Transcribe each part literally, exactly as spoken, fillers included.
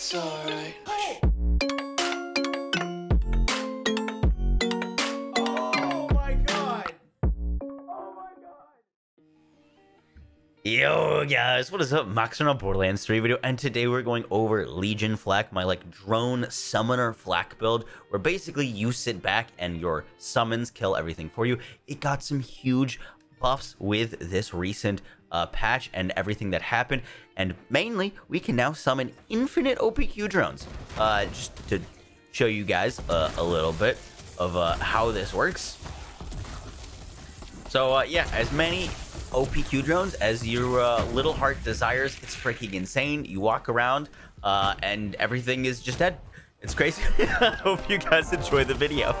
It's alright. Hey. Oh my god! Oh my god! Yo guys, what is up? Moxsy on a Borderlands three video, and today we're going over Legion Flak, my like drone summoner Flak build, where basically you sit back and your summons kill everything for you. It got some huge buffs with this recent uh, patch and everything that happened, and mainly we can now summon infinite O P Q drones. Uh, just to show you guys uh, a little bit of uh, how this works. So uh, yeah, as many O P Q drones as your uh, little heart desires. It's freaking insane. You walk around uh, and everything is just dead. It's crazy. I hope you guys enjoy the video.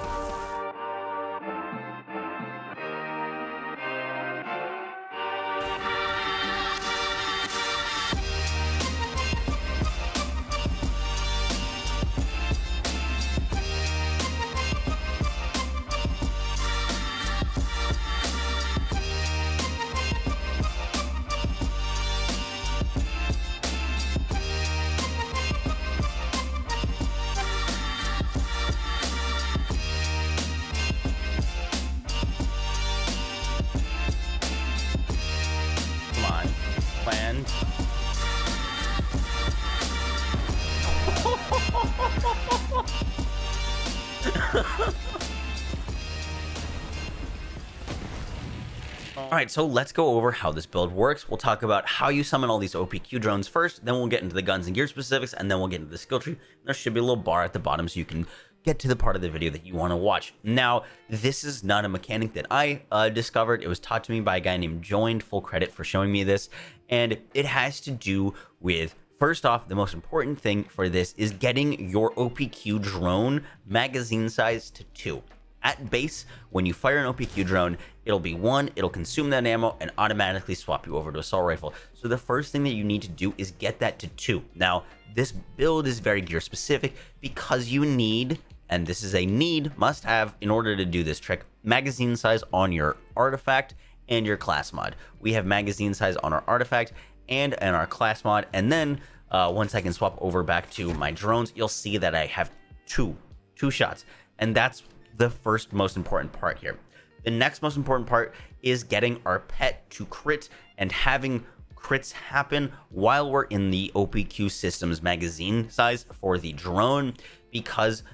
Alright, so let's go over how this build works. We'll talk about how you summon all these O P Q drones first, then we'll get into the guns and gear specifics, and then we'll get into the skill tree. There should be a little bar at the bottom so you can get to the part of the video that you want to watch. Now, this is not a mechanic that I uh, discovered. It was taught to me by a guy named Joined, full credit for showing me this, and it has to do with, first off, the most important thing for this is getting your O P Q drone magazine size to two. At base, when you fire an O P Q drone, it'll be one, it'll consume that ammo, and automatically swap you over to assault rifle. So the first thing that you need to do is get that to two. Now, this build is very gear specific because you need, and this is a need, must have, in order to do this trick, magazine size on your artifact and your class mod. We have magazine size on our artifact and in our class mod, and then uh, once I can swap over back to my drones, you'll see that I have two, two shots, and that's the first most important part here. The next most important part is getting our pet to crit and having crits happen while we're in the O P Q system's magazine size for the drone, because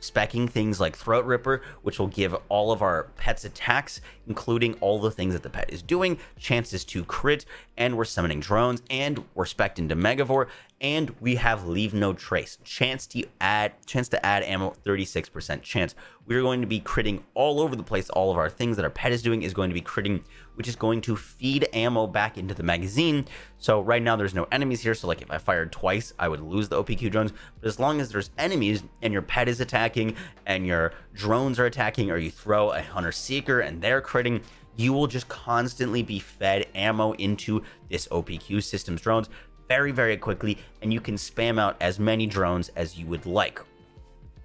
specking things like Throat Ripper, which will give all of our pets attacks, including all the things that the pet is doing, chances to crit, and we're summoning drones, and we're spec'd into Megavore, and we have Leave No Trace, chance to add chance to add ammo, thirty-six percent chance. We're going to be critting all over the place. All of our things that our pet is doing is going to be critting, which is going to feed ammo back into the magazine. So right now there's no enemies here, so like if I fired twice, I would lose the O P Q drones, but as long as there's enemies and your pet is attacking and your drones are attacking, or you throw a Hunter Seeker and they're critting, you will just constantly be fed ammo into this O P Q system's drones very, very quickly, and you can spam out as many drones as you would like.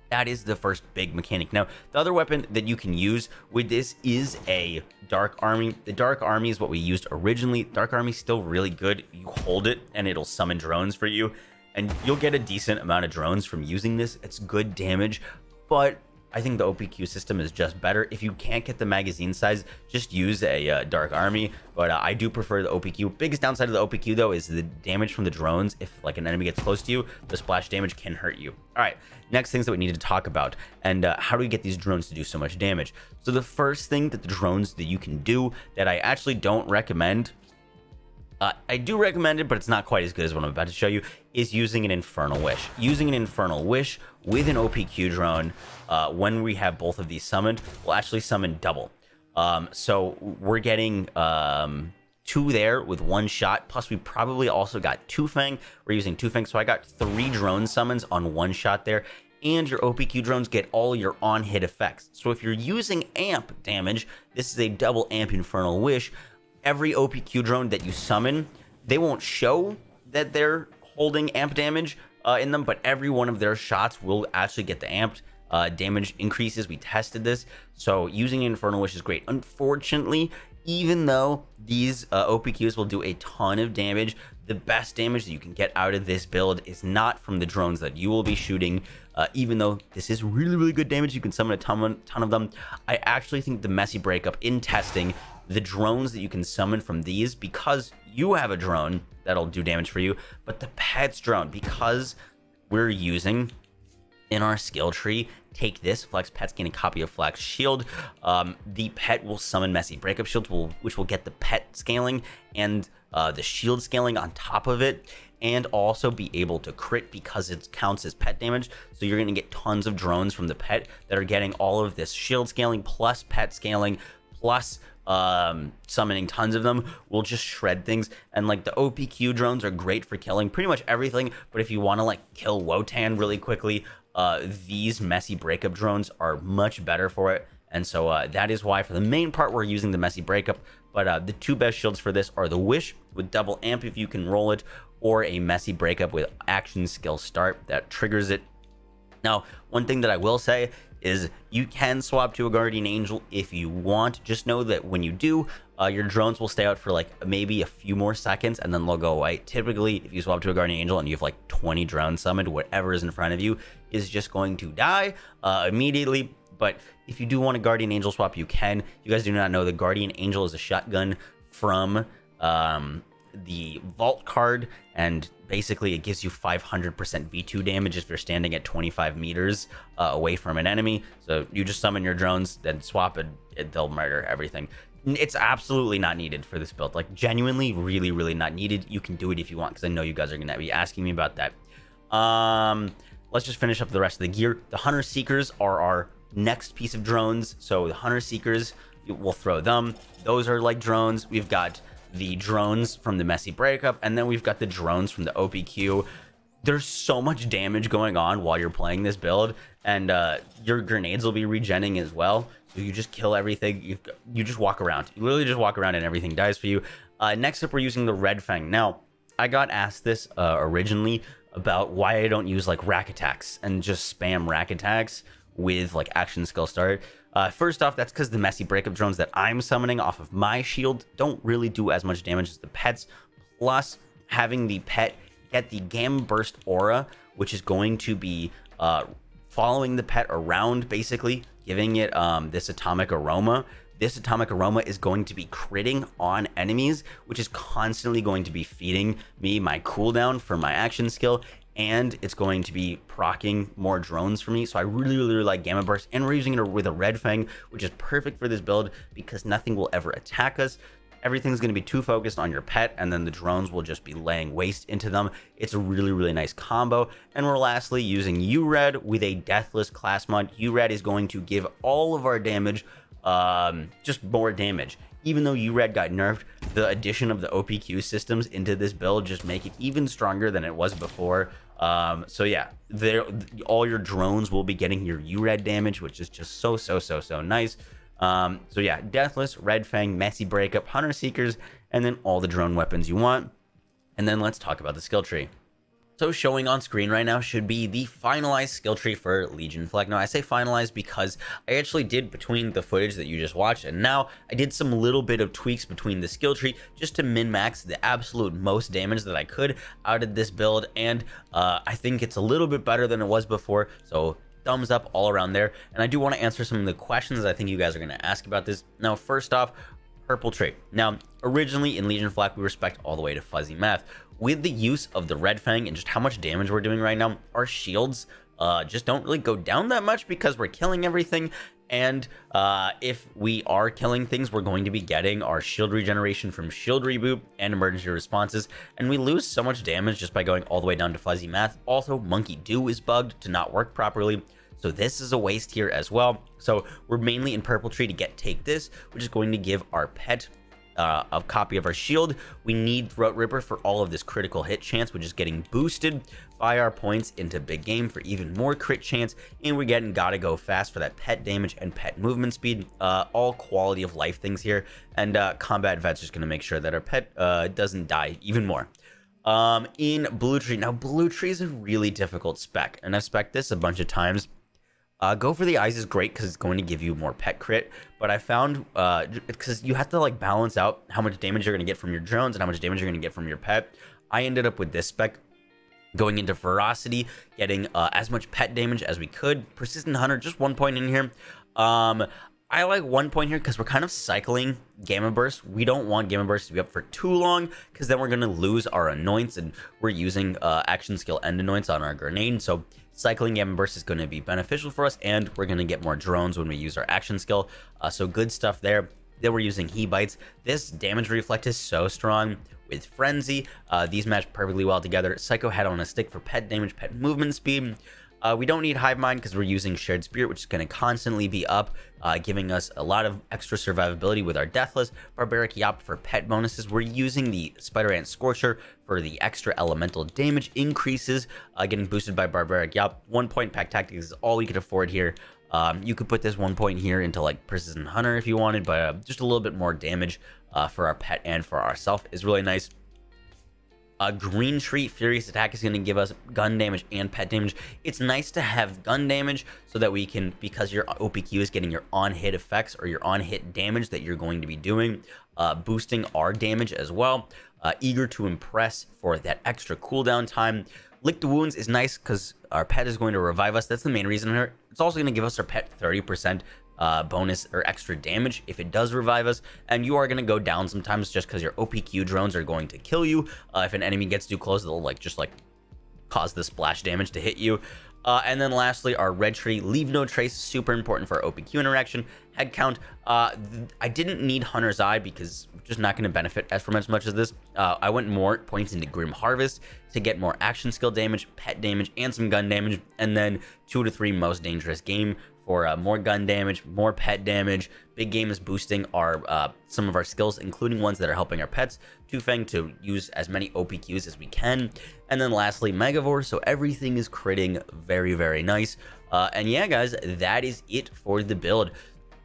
That is the first big mechanic. Now, the other weapon that you can use with this is a Dark Army. The Dark Army is what we used originally. Dark Army is still really good. You hold it and it'll summon drones for you, and you'll get a decent amount of drones from using this. It's good damage, but I think the O P Q system is just better. If you can't get the magazine size, just use a uh, Dark Army, but uh, I do prefer the O P Q. Biggest downside of the O P Q, though, is the damage from the drones. If like an enemy gets close to you, the splash damage can hurt you. All right, next things that we need to talk about, and uh, how do we get these drones to do so much damage? So the first thing that the drones that you can do that I actually don't recommend, Uh, I do recommend it, but it's not quite as good as what I'm about to show you, is using an Infernal Wish. Using an Infernal Wish with an O P Q drone, uh, when we have both of these summoned, will actually summon double. Um, so we're getting um, two there with one shot, plus we probably also got Two Fang. We're using Two Fang, so I got three drone summons on one shot there, and your O P Q drones get all your on-hit effects. So if you're using amp damage, this is a double amp Infernal Wish. Every O P Q drone that you summon, they won't show that they're holding amp damage uh, in them, but every one of their shots will actually get the amped uh, damage increases. We tested this, so using Infernal Wish is great. Unfortunately, even though these uh, O P Qs will do a ton of damage, the best damage that you can get out of this build is not from the drones that you will be shooting, uh, even though this is really, really good damage. You can summon a ton, ton of them. I actually think the Messy Breakup in testing, the drones that you can summon from these, because you have a drone that'll do damage for you, but the pet's drone, because we're using in our skill tree, take this, Flex Pet's getting a copy of Flex Shield. Um, the pet will summon Messy Breakup Shields, will, which will get the pet scaling and uh, the shield scaling on top of it, and also be able to crit because it counts as pet damage. So you're gonna get tons of drones from the pet that are getting all of this shield scaling, plus pet scaling, plus um, summoning tons of them. Will just shred things. And like the O P Q drones are great for killing pretty much everything, but if you wanna like kill Wotan really quickly, Uh, these Messy Breakup drones are much better for it, and so uh, that is why for the main part we're using the Messy Breakup. But uh, the two best shields for this are the Wish with double amp if you can roll it, or a Messy Breakup with action skill start that triggers it. Now, one thing that I will say is you can swap to a Guardian Angel if you want. Just know that when you do, uh, your drones will stay out for like maybe a few more seconds and then they'll go away. Typically, if you swap to a Guardian Angel and you have like twenty drones summoned, whatever is in front of you is just going to die uh, immediately. But if you do want a Guardian Angel swap, you can. You guys do not know, the Guardian Angel is a shotgun from um, the vault card, and basically it gives you five hundred percent V two damage if you're standing at twenty-five meters uh, away from an enemy. So you just summon your drones, then swap it, it they'll murder everything. It's absolutely not needed for this build, like genuinely really really not needed. You can do it if you want, because I know you guys are gonna be asking me about that. Um let's just finish up the rest of the gear. The Hunter Seekers are our next piece of drones, so the Hunter Seekers, we'll throw them. Those are like drones. We've got the drones from the Messy Breakup, and then we've got the drones from the O P Q. There's so much damage going on while you're playing this build, and uh, your grenades will be regenning as well. So you just kill everything. You you just walk around. You literally just walk around and everything dies for you. Uh, next up, we're using the Red Fang. Now, I got asked this uh, originally about why I don't use like rack attacks and just spam rack attacks with like action skill start. Uh, first off, that's because the Messy Breakup drones that I'm summoning off of my shield don't really do as much damage as the pets. Plus, having the pet get the Gamma Burst aura, which is going to be uh, following the pet around, basically giving it um, this Atomic Aroma. This Atomic Aroma is going to be critting on enemies, which is constantly going to be feeding me my cooldown for my action skill. And it's going to be proccing more drones for me. So I really, really, really like Gamma Burst. And we're using it with a Red Fang, which is perfect for this build because nothing will ever attack us. Everything's going to be too focused on your pet, and then the drones will just be laying waste into them. It's a really, really nice combo. And we're lastly using U-Red with a Deathless class mod. U-Red is going to give all of our damage um, just more damage. Even though U-Red got nerfed, the addition of the O P Q systems into this build just make it even stronger than it was before. Um, so yeah, there, all your drones will be getting your U-Red damage, which is just so, so, so, so nice. Um, so yeah, Deathless, Red Fang, Messy Breakup, Hunter Seekers, and then all the drone weapons you want. And then let's talk about the skill tree. So showing on screen right now should be the finalized skill tree for Legion Flak. Now I say finalized because I actually did between the footage that you just watched and now, I did some little bit of tweaks between the skill tree just to min-max the absolute most damage that I could out of this build, and uh, I think it's a little bit better than it was before, so thumbs up all around there. And I do want to answer some of the questions I think you guys are going to ask about this. Now first off, purple trait. Now originally in Legion Flak we respect all the way to Fuzzy Math. With the use of the Red Fang and just how much damage we're doing right now, our shields uh, just don't really go down that much because we're killing everything. And uh, if we are killing things, we're going to be getting our shield regeneration from shield reboot and emergency responses. And we lose so much damage just by going all the way down to Fuzzy Math. Also, Monkey Dew is bugged to not work properly. So this is a waste here as well. So we're mainly in purple tree to get take this, which is going to give our pet Uh, a copy of our shield. We need Throat Ripper for all of this critical hit chance, which is getting boosted by our points into Big Game for even more crit chance, and we're getting Gotta Go Fast for that pet damage and pet movement speed. Uh, all quality of life things here, and uh, Combat Vets just going to make sure that our pet uh, doesn't die even more. Um, in blue tree, now blue tree is a really difficult spec, and I've spec'd this a bunch of times. Uh, Go for the Eyes is great because it's going to give you more pet crit, but I found uh because you have to like balance out how much damage you're going to get from your drones and how much damage you're going to get from your pet. I ended up with this spec, going into Ferocity, getting uh, as much pet damage as we could. Persistent Hunter, just one point in here. Um, I like one point here because we're kind of cycling Gamma Burst. We don't want Gamma Burst to be up for too long because then we're going to lose our Anoints, and we're using uh, Action Skill and Anoints on our Grenade. So cycling Gamma Burst is going to be beneficial for us, and we're going to get more drones when we use our Action Skill. Uh, so good stuff there. Then we're using He Bites. This damage reflect is so strong with Frenzy. Uh, these match perfectly well together. Psycho Head on a Stick for pet damage, pet movement speed. Uh, we don't need Hive Mind because we're using Shared Spirit, which is going to constantly be up, uh, giving us a lot of extra survivability with our Deathless. Barbaric Yap for pet bonuses. We're using the Spider Ant Scorcher for the extra elemental damage increases, uh, getting boosted by Barbaric Yap. One point Pack Tactics is all we could afford here. Um, you could put this one point here into like Persistent Hunter if you wanted, but uh, just a little bit more damage uh, for our pet and for ourself is really nice. Uh, Green Tree Furious Attack is going to give us gun damage and pet damage. It's nice to have gun damage so that we can, because your O P Q is getting your on-hit effects or your on-hit damage that you're going to be doing, uh, boosting our damage as well. Uh, Eager to Impress for that extra cooldown time. Lick the Wounds is nice because our pet is going to revive us. That's the main reason here. It's also going to give us our pet thirty percent uh, bonus or extra damage if it does revive us. And you are going to go down sometimes just because your O P Q drones are going to kill you. Uh, if an enemy gets too close, they'll like just like cause the splash damage to hit you. Uh, and then lastly, our Red Tree, Leave No Trace, super important for O P Q interaction. Head count, uh, I didn't need Hunter's Eye because I'm just not going to benefit as from as much as this. Uh, I went more points into Grim Harvest to get more action skill damage, pet damage, and some gun damage. And then two to three most dangerous game for uh, more gun damage, more pet damage. Big Game is boosting our uh, some of our skills, including ones that are helping our pets. Two Fang to use as many O P Qs as we can. And then lastly, Megavore. So everything is critting very, very nice. Uh, and yeah, guys, that is it for the build.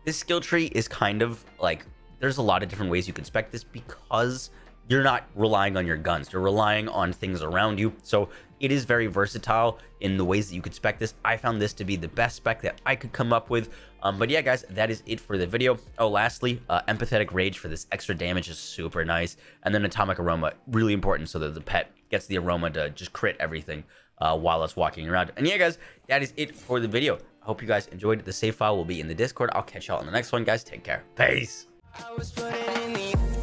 This skill tree is kind of like, there's a lot of different ways you can spec this because you're not relying on your guns. You're relying on things around you. So it is very versatile in the ways that you could spec this. I found this to be the best spec that I could come up with. Um, but yeah, guys, that is it for the video. Oh, lastly, uh, Empathetic Rage for this extra damage is super nice. And then Atomic Aroma, really important so that the pet gets the aroma to just crit everything uh, while it's walking around. And yeah, guys, that is it for the video. I hope you guys enjoyed. The save file will be in the Discord. I'll catch y'all in the next one, guys. Take care. Peace. I was putting in the